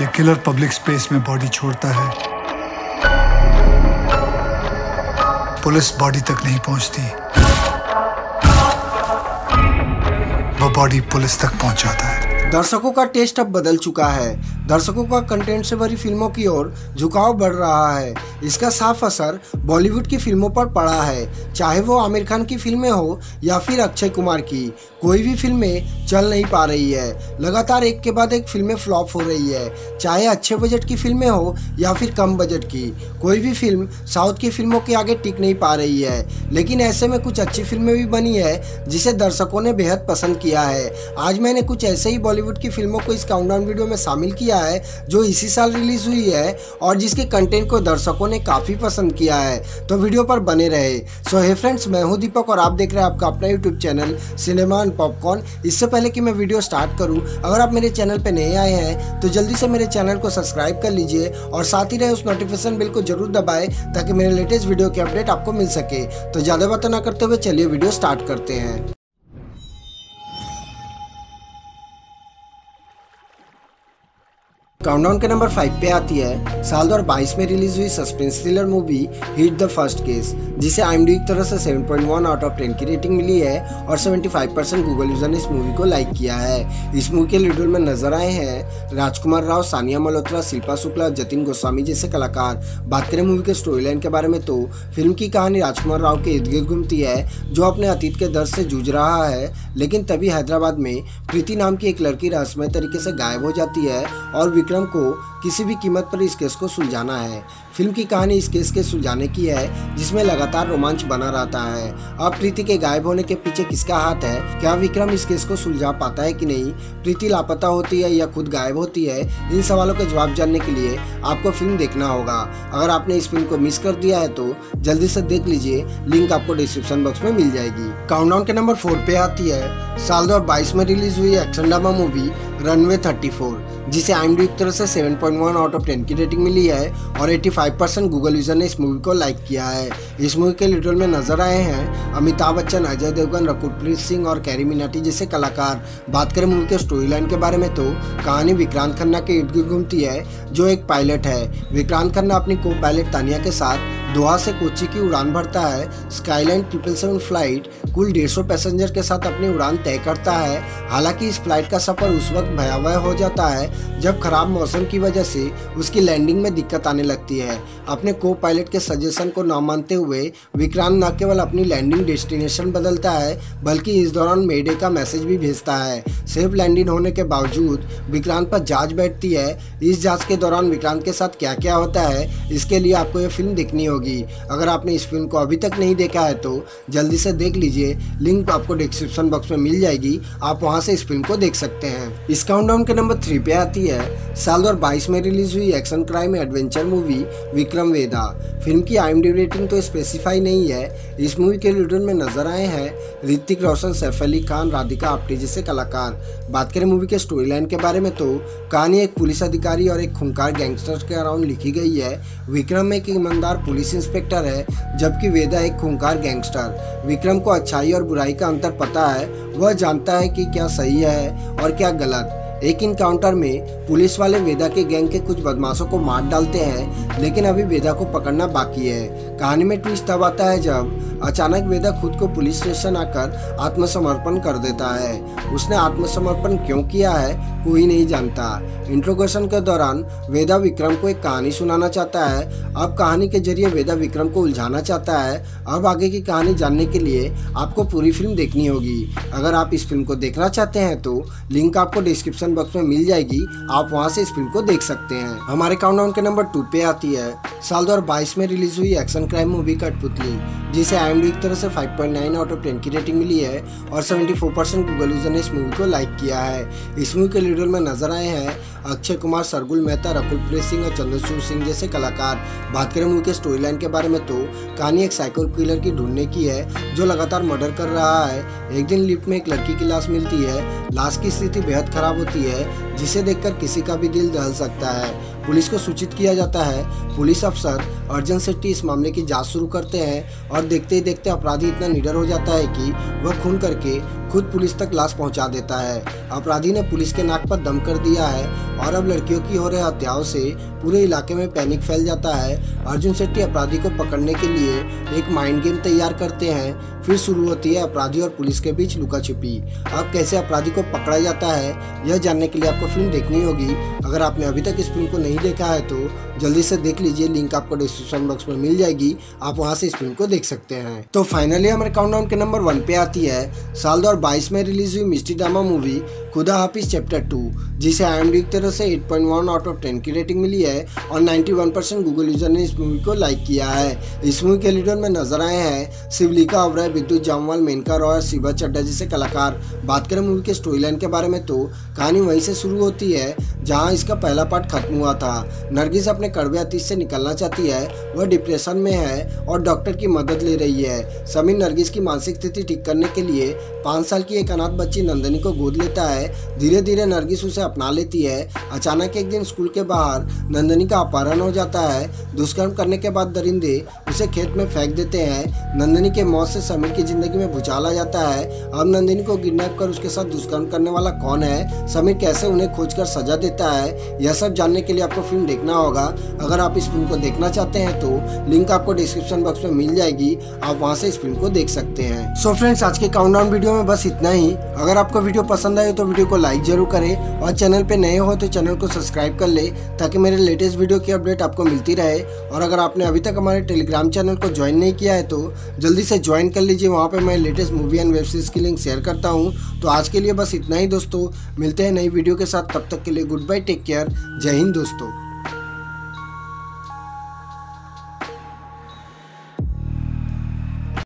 ये killer public space में body छोड़ता है, पुलिस बॉडी तक नहीं पहुंचती, वो बॉडी पुलिस तक पहुंच जाता है। दर्शकों का टेस्ट अब बदल चुका है। दर्शकों का कंटेंट से भरी फिल्मों की ओर झुकाव बढ़ रहा है। इसका साफ असर बॉलीवुड की फिल्मों पर पड़ा है, चाहे वो आमिर खान की फिल्में हो या फिर अक्षय कुमार की। कोई भी फिल्में चल नहीं पा रही है, लगातार एक के बाद एक फिल्में फ्लॉप हो रही है, चाहे अच्छे बजट की फिल्में हो या फिर कम बजट की। कोई भी फिल्म साउथ की फिल्मों के आगे टिक नहीं पा रही है। लेकिन ऐसे में कुछ अच्छी फिल्में भी बनी है जिसे दर्शकों ने बेहद पसंद किया है। आज मैंने कुछ ऐसे ही बॉलीवुड की फिल्मों को इस काउंटडाउन वीडियो में शामिल किया है जो इसी साल रिलीज हुई है और जिसके कंटेंट को दर्शकों ने काफी पसंद किया है। तो वीडियो पर बने रहे। सो हे फ्रेंड्स, मैं हूं दीपक और आप देख रहे हैं आपका अपना YouTube channel cinema and popcorn. इससे पहले कि मैं वीडियो स्टार्ट करूं, अगर आप मेरे चैनल पे नए आए हैं तो जल्दी से मेरे चैनल को सब्सक्राइब कर लीजिए और साथ ही रहे उस नोटिफिकेशन बेल को जरूर दबाएं ताकि मेरे लेटेस्ट वीडियो की अपडेट आपको मिल सके। तो ज्यादा बातें ना करते हुए चलिए वीडियो स्टार्ट करते हैं। काउंटडाउन के नंबर 5 पे आती है साल 2022 में रिलीज हुई suspense thriller movie hit the first case, जिसे IMDb की तरफ से 7.1 आउट ऑफ 10 की रेटिंग मिली है और 75% गूगल यूजर ने इस मूवी को लाइक किया है। इस मूवी के लीड रोल में नजर आए हैं राजकुमार राव, सानिया मल्होत्रा, शिल्पा शुक्ला, जतिन गोस्वामी जैसे कलाकार। बात करें मूवी के स्टोरी लाइन के बारे में तो फिल्म की कहानी राजकुमार राव के इर्द गिर्द घूमती है जो अपने अतीत के दर्द से जूझ रहा है, लेकिन तभी हैदराबाद में प्रीति नाम की एक लड़की रहस्यमय तरीके से गायब हो जाती है और विक्रम को किसी भी कीमत पर इस केस को सुलझाना है। फिल्म की कहानी इस केस के सुलझाने की है जिसमें लगातार रोमांच बना रहता है। अब प्रीति के गायब होने के पीछे किसका हाथ है, क्या विक्रम इस केस को सुलझा पाता है कि नहीं, प्रीति लापता होती है या खुद गायब होती है, इन सवालों के जवाब जानने के लिए आपको फिल्म देखना होगा। अगर आपने इस फिल्म को मिस कर दिया है तो जल्दी से देख लीजिए, लिंक आपको डिस्क्रिप्शन बॉक्स में मिल जाएगी। काउंटडाउन के नंबर 4 पे आती है साल 2022 में रिलीज हुई एक्शन ड्रामा मूवी रनवे 34, जिसे IMDb की तरफ से 7.1 आउट ऑफ 10 की रेटिंग मिली है और 85% गूगल यूजर ने इस मूवी को लाइक किया है। इस मूवी के लीड रोल में नजर आए हैं अमिताभ बच्चन, अजय देवगन, रकुल प्रीत सिंह और कैरी मिनाटी जैसे कलाकार। बात करें मूवी के स्टोरी लाइन के बारे में तो कहानी विक्रांत खन्ना के इर्द गिर्द घूमती है जो एक पायलट है। विक्रांत खन्ना अपनी को पायलट तानिया के साथ दोहा से कोची की उड़ान भरता है। स्काईलाइन 777 फ्लाइट कुल 150 पैसेंजर के साथ अपनी उड़ान तय करता है। हालांकि इस फ्लाइट का सफर उस वक्त भयावह हो जाता है जब खराब मौसम की वजह से उसकी लैंडिंग में दिक्कत आने लगती है। अपने को पायलट के सजेशन को ना मानते हुए विक्रांत न केवल अपनी लैंडिंग डेस्टिनेशन बदलता है बल्कि इस दौरान मेडे का मैसेज भी भेजता है। सेफ लैंडिंग होने के बावजूद विक्रांत पर जांच बैठती है। इस जाँच के दौरान विक्रांत के साथ क्या क्या होता है, इसके लिए आपको यह फिल्म देखनी होगी। अगर आपने इस फिल्म को अभी तक नहीं देखा है तो जल्दी से देख लीजिए, लिंक आपको डिस्क्रिप्शन बॉक्स में मिल जाएगी, आप वहां से इस फिल्म को देख सकते हैं। इस काउंटडाउन के नंबर 3 पे आती है साल 2022 में रिलीज हुई action crime adventure movie Vikram Vedha. Film की IMDb रेटिंग तो स्पेसिफाई नहीं है। इस मूवी के लीड रोल में नजर आए हैं ऋतिक रोशन, सैफ अली खान, राधिका आप्टे जैसे कलाकार। बात करें मूवी के स्टोरी लाइन के बारे में तो कहानी एक पुलिस अधिकारी और एक खूंखार गैंगस्टर के अराउंड लिखी गई है। विक्रम एक ईमानदार पुलिस इंस्पेक्टर है जबकि वेदा एक खूंखार गैंगस्टर। विक्रम को अच्छाई और बुराई का अंतर पता है, वह जानता है कि क्या सही है और क्या गलत। एक इनकाउंटर में पुलिस वाले वेदा के गैंग के कुछ बदमाशों को मार डालते हैं, लेकिन अभी वेदा को पकड़ना बाकी है। कहानी में ट्विस्ट तब आता है जब अचानक वेदा खुद को पुलिस स्टेशन आकर आत्मसमर्पण कर देता है। उसने आत्मसमर्पण क्यों किया है कोई नहीं जानता। इंट्रोगेशन के दौरान वेदा विक्रम को एक कहानी सुनाना चाहता है। अब कहानी के जरिए वेदा विक्रम को उलझाना चाहता है। अब आगे की कहानी जानने के लिए आपको पूरी फिल्म देखनी होगी। अगर आप इस फिल्म को देखना चाहते हैं तो लिंक आपको डिस्क्रिप्शन बॉक्स में मिल जाएगी, आप वहां से इस फिल्म को देख सकते हैं। हमारे काउंटडाउन के नंबर 2 पे आती है साल 2022 में रिलीज हुई एक्शन क्राइम मूवी कठपुतली, जिसे IMDb की तरफ से 5.9 आउट ऑफ 10 की रेटिंग मिली है और 74% गूगल यूजर ने इस मूवी को लाइक किया है। इस मूवी के लीड रोल में नजर आए हैं अक्षय कुमार, सरगुल मेहता, रकुल प्रीत सिंह और चंद्रचूड़ सिंह जैसे कलाकार। बात करें मूवी के स्टोरी लाइन के बारे में तो कहानी एक साइको किलर की ढूंढने की है जो लगातार मर्डर कर रहा है। एक दिन लिफ्ट में एक लड़की की लाश मिलती है। लाश की स्थिति बेहद खराब होती है जिसे देखकर किसी का भी दिल दहल सकता है। पुलिस को सूचित किया जाता है। पुलिस अफसर अर्जन सेट्टी इस मामले की जांच शुरू करते हैं और देखते ही देखते अपराधी इतना निडर हो जाता है कि वह खून करके खुद पुलिस तक लाश पहुंचा देता है। अपराधी ने पुलिस के नाक पर दम कर दिया है और अब लड़कियों की हो रहे हत्याओं से पूरे इलाके में पैनिक फैल जाता है। अर्जुन शेट्टी अपराधी को पकड़ने के लिए एक माइंड गेम तैयार करते हैं। फिर शुरू होती है अपराधी और पुलिस के बीच लुका छिपी। अब कैसे अपराधी को पकड़ा जाता है, यह जानने के लिए आपको फिल्म देखनी होगी। अगर आपने अभी तक इस फिल्म को नहीं देखा है तो जल्दी से देख लीजिए, लिंक आपको डिस्क्रिप्शन बॉक्स में मिल जाएगी, आप वहाँ से इस फिल्म को देख सकते हैं। तो फाइनली हमारे काउंटडाउन के नंबर 1 पे आती है साल 2022 में रिलीज हुई मिस्टी drama movie Khuda Haafiz chapter 2, जिसे IMDb की तरफ से 8.1/10 की रेटिंग मिली है और 91% गूगल यूजर ने इस मूवी को लाइक किया है। इस मूवी के लीडर में नजर आए हैं शिवलिका अबराय, विद्युत जामवाल, मेनका रॉय और शिबा चड्डा जैसे कलाकार। बात करें मूवी के स्टोरी लाइन के बारे में तो कहानी वहीं से शुरू होती है जहाँ इसका पहला पार्ट खत्म हुआ था। नरगिस अपने कड़वे अतीत से निकलना चाहती है, वह डिप्रेशन में है और डॉक्टर की मदद ले रही है। समीर नरगिस की मानसिक स्थिति ठीक करने के लिए 5 साल की एक अनाथ बच्ची नंदनी को गोद लेता है। धीरे धीरे नरगिस उसे अपना लेती है। अचानक एक दिन स्कूल के बाहर नंदनी का अपहरण हो जाता है। दुष्कर्म करने के बाद दरिंदे उसे खेत में फेंक देते हैं। नंदनी के मौत से समीर की जिंदगी में भूचाल आ जाता है। अब नंदनी को किडनैप कर उसके साथ दुष्कर्म करने वाला कौन है, समीर कैसे उन्हें खोज कर सजा देता है, यह सब जानने के लिए आपको फिल्म देखना होगा। अगर आप इस फिल्म को देखना चाहते हैं तो लिंक आपको डिस्क्रिप्शन बॉक्स में मिल जाएगी, आप वहां से इस फिल्म को देख सकते हैं। सो फ्रेंड्स, आज के काउंटडाउन वीडियो में बस इतना ही। अगर आपको वीडियो पसंद आए तो वीडियो को लाइक जरूर करें और चैनल पे नए हो तो चैनल को सब्सक्राइब कर ले ताकि मेरे लेटेस्ट वीडियो की अपडेट आपको मिलती रहे। और अगर आपने अभी तक हमारे टेलीग्राम चैनल को ज्वाइन नहीं किया है तो जल्दी से ज्वाइन कर लीजिए, वहाँ पर मैं latest movie and web series की लिंक शेयर करता हूँ। तो आज के लिए बस इतना ही दोस्तों, मिलते हैं नई वीडियो के साथ, तब तक के लिए गुड बाय, टेक केयर, जय हिंद दोस्तों।